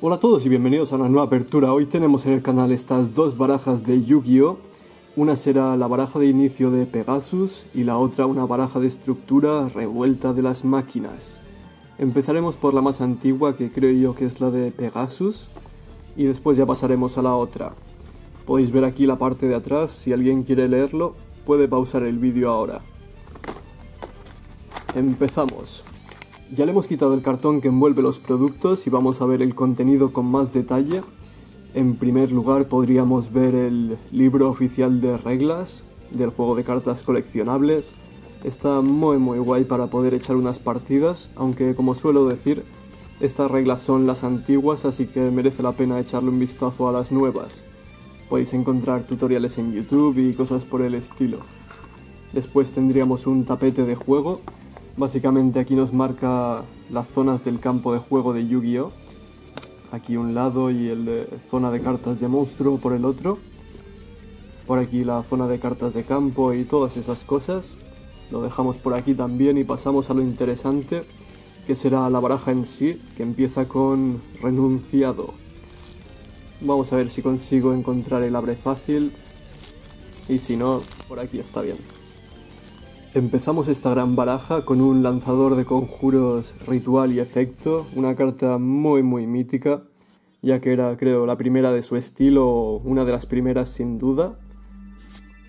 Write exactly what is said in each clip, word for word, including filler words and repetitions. Hola a todos y bienvenidos a una nueva apertura. Hoy tenemos en el canal estas dos barajas de Yu-Gi-Oh! Una será la baraja de inicio de Pegasus y la otra una baraja de estructura revuelta de las máquinas. Empezaremos por la más antigua, que creo yo que es la de Pegasus, y después ya pasaremos a la otra. Podéis ver aquí la parte de atrás, si alguien quiere leerlo puede pausar el vídeo ahora. Empezamos. Ya le hemos quitado el cartón que envuelve los productos y vamos a ver el contenido con más detalle. En primer lugar podríamos ver el libro oficial de reglas del juego de cartas coleccionables. Está muy muy guay para poder echar unas partidas, aunque como suelo decir, estas reglas son las antiguas, así que merece la pena echarle un vistazo a las nuevas. Podéis encontrar tutoriales en YouTube y cosas por el estilo. Después tendríamos un tapete de juego. Básicamente aquí nos marca las zonas del campo de juego de Yu-Gi-Oh! Aquí un lado y el de zona de cartas de monstruo por el otro. Por aquí la zona de cartas de campo y todas esas cosas. Lo dejamos por aquí también y pasamos a lo interesante, que será la baraja en sí, que empieza con Renunciado. Vamos a ver si consigo encontrar el abre fácil y si no, por aquí está bien. Empezamos esta gran baraja con un lanzador de conjuros ritual y efecto, una carta muy muy mítica, ya que era, creo, la primera de su estilo, una de las primeras sin duda.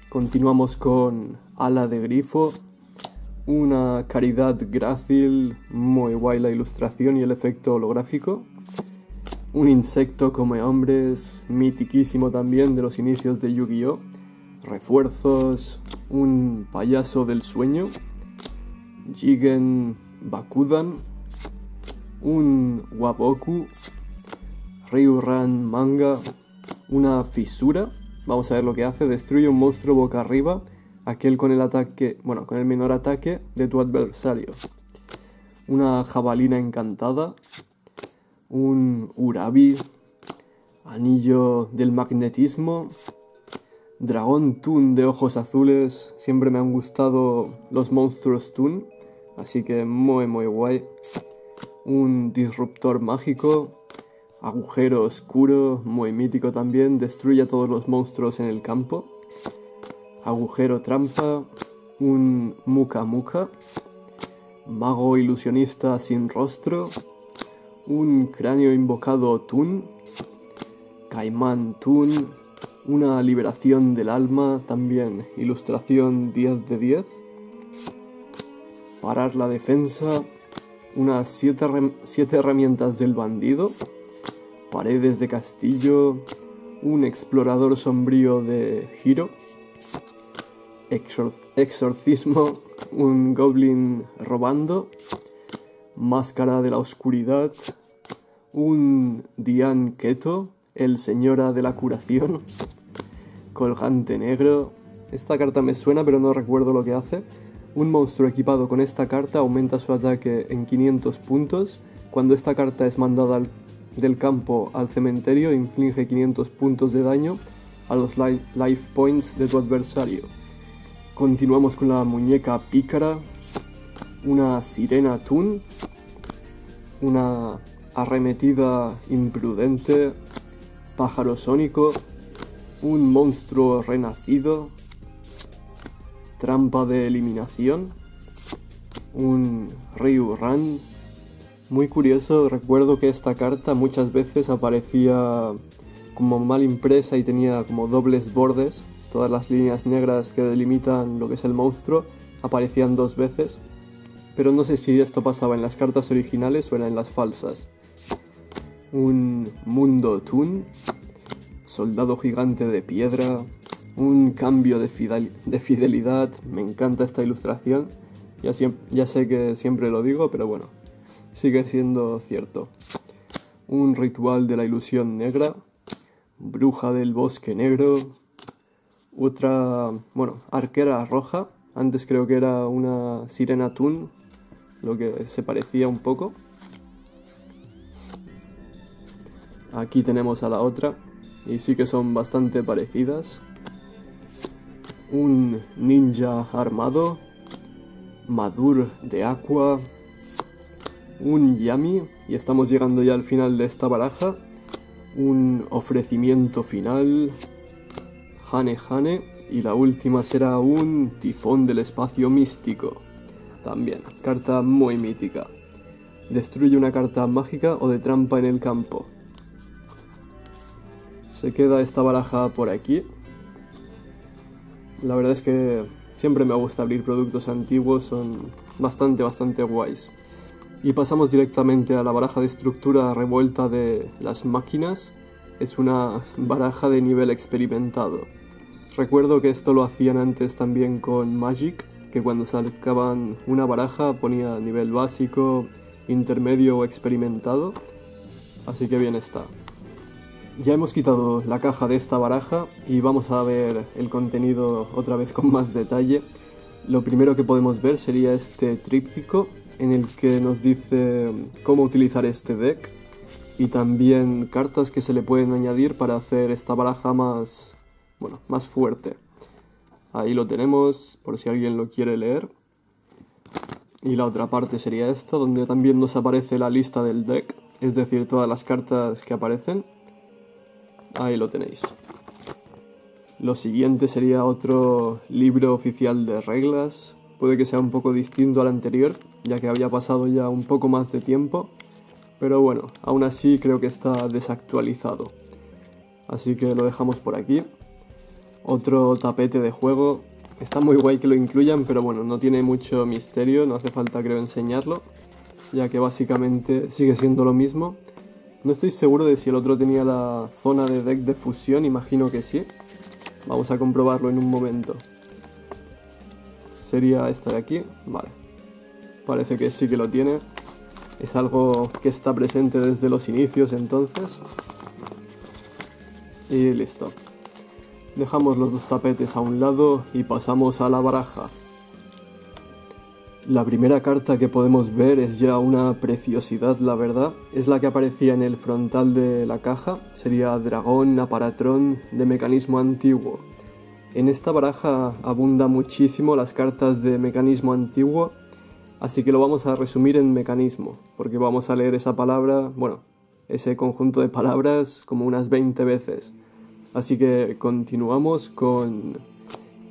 Continuamos con Ala de Grifo, una caridad grácil, muy guay la ilustración y el efecto holográfico. Un insecto come hombres, mitiquísimo también de los inicios de Yu-Gi-Oh! Refuerzos, un payaso del sueño, Jigen Bakudan, un Waboku, Ryu Ran Manga, una fisura, vamos a ver lo que hace, destruye un monstruo boca arriba, aquel con el ataque, bueno, con el menor ataque de tu adversario, una jabalina encantada, un urabi, anillo del magnetismo, Dragón Toon de ojos azules, siempre me han gustado los monstruos Toon, así que muy muy guay. Un disruptor mágico, agujero oscuro, muy mítico también, destruye a todos los monstruos en el campo. Agujero trampa, un muka muka, mago ilusionista sin rostro, un cráneo invocado Toon, Caimán Toon, una liberación del alma, también ilustración diez de diez. Parar la defensa, unas siete herramientas del bandido, paredes de castillo, un explorador sombrío de giro, exor exorcismo, un goblin robando, máscara de la oscuridad, un Dian Keto, el señora de la curación, colgante negro, esta carta me suena pero no recuerdo lo que hace. Un monstruo equipado con esta carta aumenta su ataque en quinientos puntos. Cuando esta carta es mandada al, del campo al cementerio, inflige quinientos puntos de daño a los li life points de tu adversario. Continuamos con la muñeca pícara, una sirena toon, una arremetida imprudente, pájaro sónico, un monstruo renacido, trampa de eliminación, un Ryu Ran. Muy curioso, recuerdo que esta carta muchas veces aparecía como mal impresa y tenía como dobles bordes. Todas las líneas negras que delimitan lo que es el monstruo aparecían dos veces, pero no sé si esto pasaba en las cartas originales o en las falsas. Un mundo Toon, soldado gigante de piedra, un cambio de, de fidelidad, me encanta esta ilustración, ya, ya sé que siempre lo digo, pero bueno, sigue siendo cierto. Un ritual de la ilusión negra, bruja del bosque negro, otra, bueno, arquera roja, antes creo que era una sirena Toon, lo que se parecía un poco. Aquí tenemos a la otra, y sí que son bastante parecidas. Un ninja armado, Madur de Aqua, un Yami, y estamos llegando ya al final de esta baraja. Un ofrecimiento final, Hane Hane, y la última será un Tifón del Espacio Místico. También, carta muy mítica. Destruye una carta mágica o de trampa en el campo. Se queda esta baraja por aquí. La verdad es que siempre me gusta abrir productos antiguos, son bastante, bastante guays. Y pasamos directamente a la baraja de estructura revuelta de las máquinas. Es una baraja de nivel experimentado. Recuerdo que esto lo hacían antes también con Magic, que cuando sacaban una baraja ponía nivel básico, intermedio o experimentado. Así que bien está. Ya hemos quitado la caja de esta baraja y vamos a ver el contenido otra vez con más detalle. Lo primero que podemos ver sería este tríptico en el que nos dice cómo utilizar este deck y también cartas que se le pueden añadir para hacer esta baraja más, bueno, más fuerte. Ahí lo tenemos por si alguien lo quiere leer. Y la otra parte sería esta, donde también nos aparece la lista del deck, es decir, todas las cartas que aparecen. Ahí lo tenéis. Lo siguiente sería otro libro oficial de reglas. Puede que sea un poco distinto al anterior, ya que había pasado ya un poco más de tiempo. Pero bueno, aún así creo que está desactualizado. Así que lo dejamos por aquí. Otro tapete de juego. Está muy guay que lo incluyan, pero bueno, no tiene mucho misterio. No hace falta, creo, enseñarlo, ya que básicamente sigue siendo lo mismo. No estoy seguro de si el otro tenía la zona de deck de fusión, imagino que sí. Vamos a comprobarlo en un momento. Sería esta de aquí, vale. Parece que sí que lo tiene. Es algo que está presente desde los inicios entonces. Y listo. Dejamos los dos tapetes a un lado y pasamos a la baraja. La primera carta que podemos ver es ya una preciosidad, la verdad. Es la que aparecía en el frontal de la caja. Sería Dragón Aparatrón de mecanismo antiguo. En esta baraja abunda muchísimo las cartas de mecanismo antiguo, así que lo vamos a resumir en mecanismo, porque vamos a leer esa palabra, bueno, ese conjunto de palabras como unas veinte veces. Así que continuamos con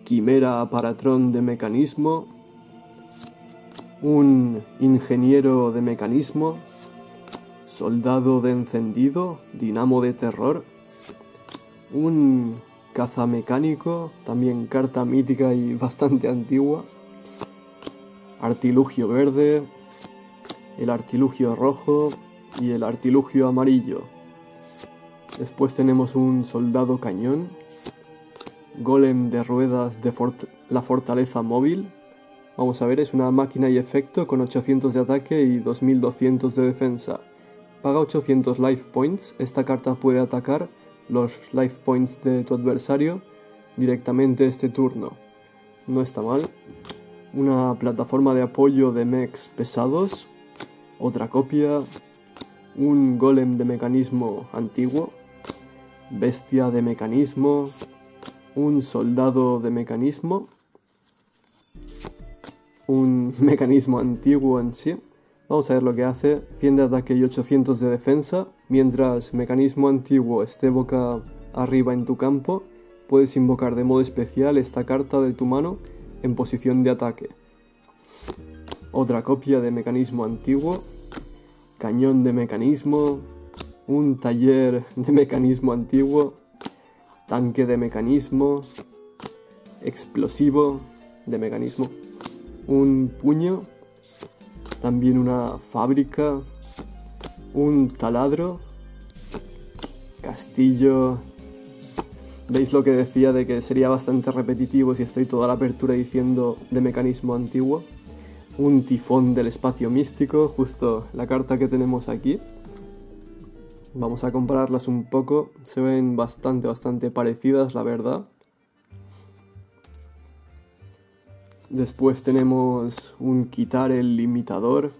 Quimera Aparatrón de mecanismo, un ingeniero de mecanismo, soldado de encendido, dinamo de terror, un cazamecánico, también carta mítica y bastante antigua, artilugio verde, el artilugio rojo y el artilugio amarillo. Después tenemos un soldado cañón, golem de ruedas de fort- la fortaleza móvil. Vamos a ver, es una máquina y efecto con ochocientos de ataque y dos mil doscientos de defensa. Paga ochocientos life points. Esta carta puede atacar los life points de tu adversario directamente este turno. No está mal. Una plataforma de apoyo de mechs pesados. Otra copia. Un golem de mecanismo antiguo. Bestia de mecanismo. Un soldado de mecanismo. Un mecanismo antiguo en sí. Vamos a ver lo que hace. cien de ataque y ochocientos de defensa. Mientras mecanismo antiguo esté boca arriba en tu campo, puedes invocar de modo especial esta carta de tu mano en posición de ataque. Otra copia de mecanismo antiguo. Cañón de mecanismo. Un taller de mecanismo antiguo. Tanque de mecanismo. Explosivo de mecanismo. Un puño, también una fábrica, un taladro, castillo. ¿Veis lo que decía de que sería bastante repetitivo si estoy toda la apertura diciendo de mecanismo antiguo? Un tifón del espacio místico, justo la carta que tenemos aquí. Vamos a compararlas un poco, se ven bastante, bastante parecidas, la verdad. Después tenemos un quitar el limitador,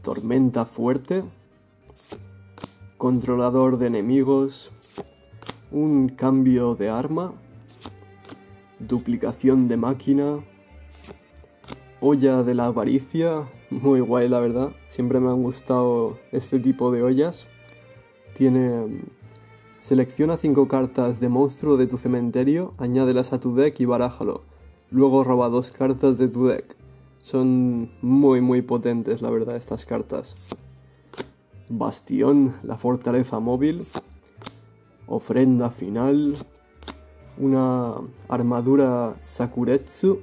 tormenta fuerte, controlador de enemigos, un cambio de arma, duplicación de máquina, olla de la avaricia, muy guay la verdad, siempre me han gustado este tipo de ollas. Tiene, selecciona cinco cartas de monstruo de tu cementerio, añádelas a tu deck y barájalo, luego roba dos cartas de tu deck. Son muy muy potentes la verdad estas cartas. Bastión, la fortaleza móvil, ofrenda final, una armadura Sakuretsu,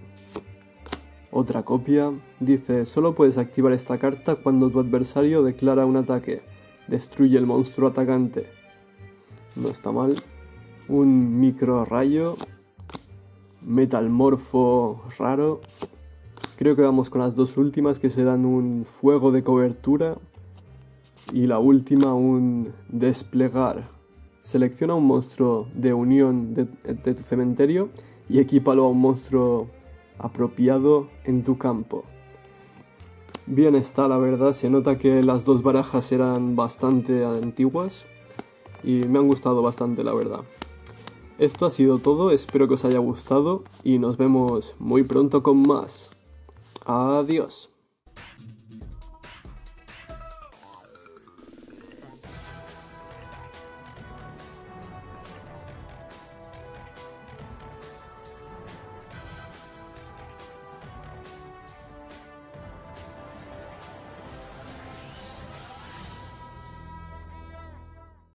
otra copia. Dice, solo puedes activar esta carta cuando tu adversario declara un ataque, destruye el monstruo atacante. No está mal. Un micro rayo, metalmorfo raro. Creo que vamos con las dos últimas, que serán un fuego de cobertura y la última un desplegar. Selecciona un monstruo de unión de, de tu cementerio y equípalo a un monstruo apropiado en tu campo. Bien está la verdad, se nota que las dos barajas eran bastante antiguas y me han gustado bastante la verdad. Esto ha sido todo, espero que os haya gustado y nos vemos muy pronto con más. Adiós.